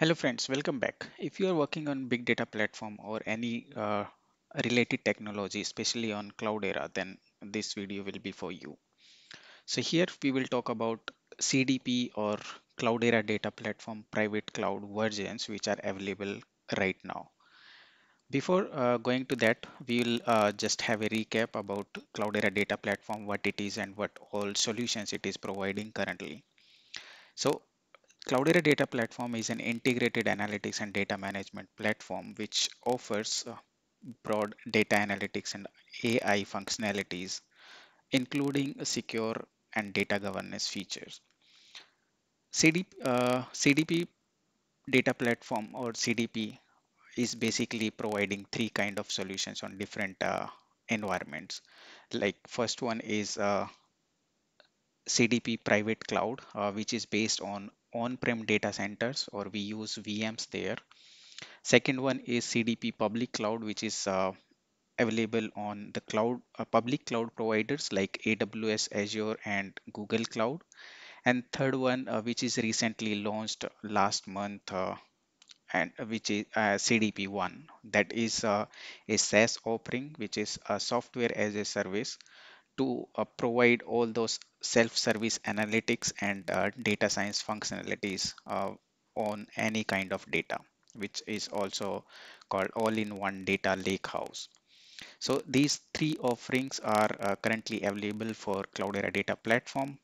Hello friends, welcome back. If you are working on big data platform or any related technology, especially on Cloudera, then this video will be for you. So here we will talk about CDP or Cloudera data platform private cloud versions which are available right now. Before going to that, we will just have a recap about Cloudera data platform, what it is and what all solutions it is providing currently. So Cloudera data platform is an integrated analytics and data management platform which offers broad data analytics and AI functionalities, including secure and data governance features. CDP data platform or CDP is basically providing three kind of solutions on different environments. Like first one is CDP private cloud, which is based on on-prem data centers, or we use VMs there. Second one is CDP public cloud, which is available on the cloud public cloud providers like AWS, Azure and Google Cloud. And third one, which is recently launched last month, and which is CDP One, that is a SaaS offering, which is a software as a service to provide all those self-service analytics and data science functionalities on any kind of data, which is also called all-in-one data lakehouse. So these three offerings are currently available for Cloudera data platform,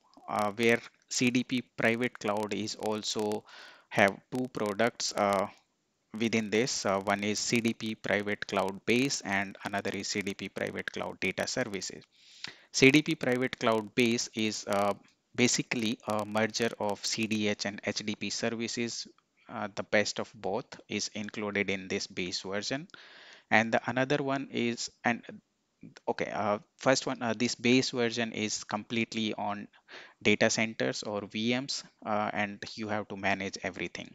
where CDP private cloud is also have two products within this. One is CDP private cloud base and another is CDP private cloud data services. CDP private cloud base is basically a merger of CDH and HDP services. The best of both is included in this base version, and the another one is this base version is completely on data centers or VMs, and you have to manage everything.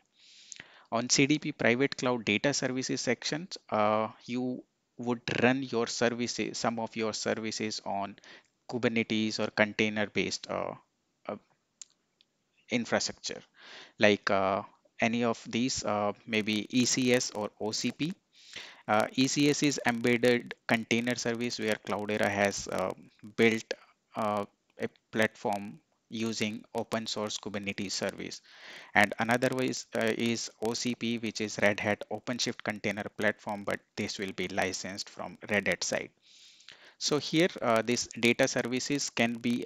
On CDP private cloud data services sections, you would run your services, some of your services on Kubernetes or container based infrastructure, like any of these, maybe ECS or OCP. ECS is embedded container service, where Cloudera has built a platform using open source Kubernetes service. And another way is OCP, which is Red Hat OpenShift Container Platform, but this will be licensed from Red Hat side. So here, this data services can be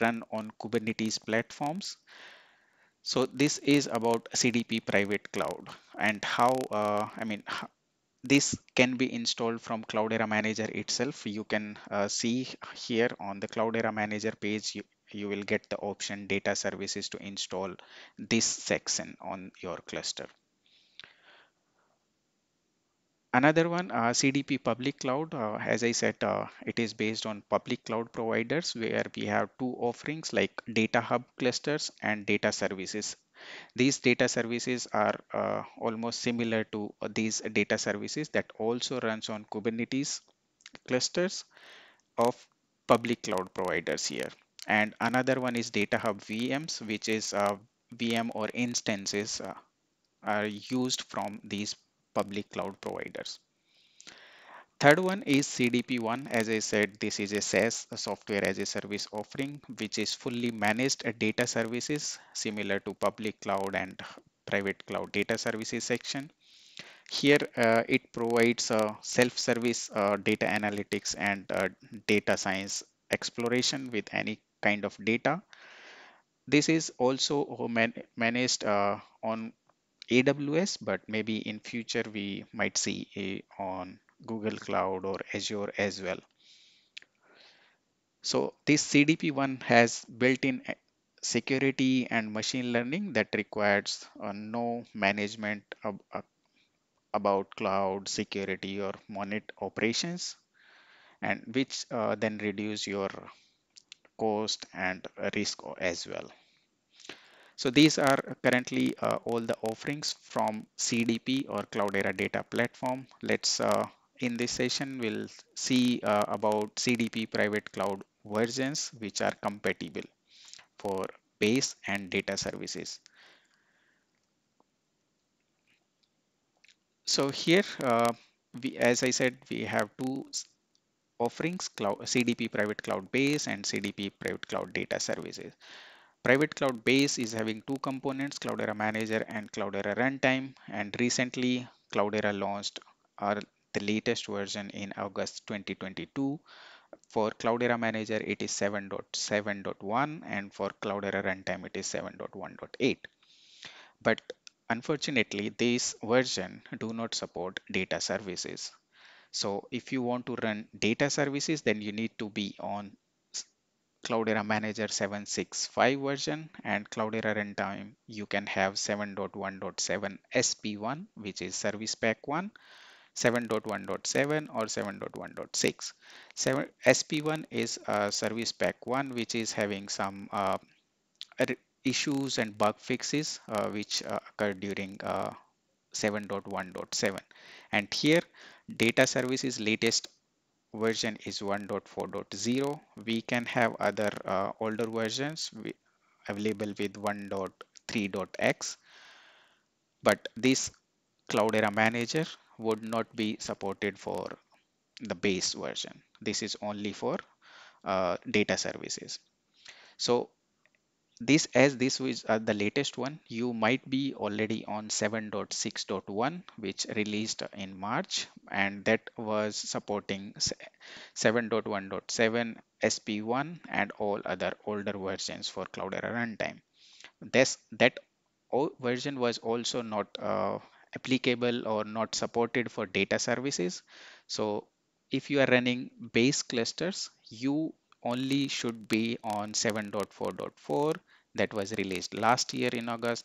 run on Kubernetes platforms. So this is about CDP private cloud and how, this can be installed from Cloudera Manager itself. You can see here on the Cloudera Manager page, you will get the option data services to install this section on your cluster. Another one, CDP public cloud, as I said, it is based on public cloud providers, where we have two offerings like data hub clusters and data services. These data services are almost similar to these data services that also runs on Kubernetes clusters of public cloud providers here. And another one is data hub VMs, which is VM or instances are used from these public cloud providers. Third one is CDP One. As I said, this is a SaaS, a software as a service offering, which is fully managed data services, similar to public cloud and private cloud data services section. Here it provides self-service data analytics and data science exploration with any kind of data. This is also managed on AWS, but maybe in future we might see on Google Cloud or Azure as well. So this CDP One has built-in security and machine learning that requires no management about cloud security or monitor operations, and which then reduce your cost and risk as well. So these are currently all the offerings from CDP or Cloudera data platform. Let's in this session we'll see about CDP private cloud versions which are compatible for base and data services. So here, as I said, we have two offerings, CDP Private Cloud Base and CDP Private Cloud Data Services. Private Cloud Base is having two components, Cloudera Manager and Cloudera Runtime. And recently, Cloudera launched the latest version in August 2022. For Cloudera Manager, it is 7.7.1, and for Cloudera Runtime, it is 7.1.8. But unfortunately, this version do not support data services. So if you want to run data services, then you need to be on Cloudera Manager 7.6.5 version, and Cloudera Runtime, you can have 7.1.7 SP1, which is Service Pack 1, 7.1.7 or 7.1.6. SP1 is Service Pack 1, which is having some issues and bug fixes which occurred during 7.1.7. And here, data services latest version is 1.4.0. We can have other older versions available with 1.3.x, but this Cloudera Manager would not be supported for the base version. This is only for data services. So this, as this is the latest one, you might be already on 7.6.1, which released in March, and that was supporting 7.1.7, SP1 and all other older versions for Cloudera Runtime. That version was also not applicable or not supported for data services. So if you are running base clusters, you only should be on 7.4.4 that was released last year in August,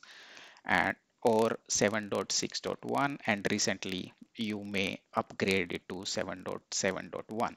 and or 7.6.1, and recently you may upgrade it to 7.7.1.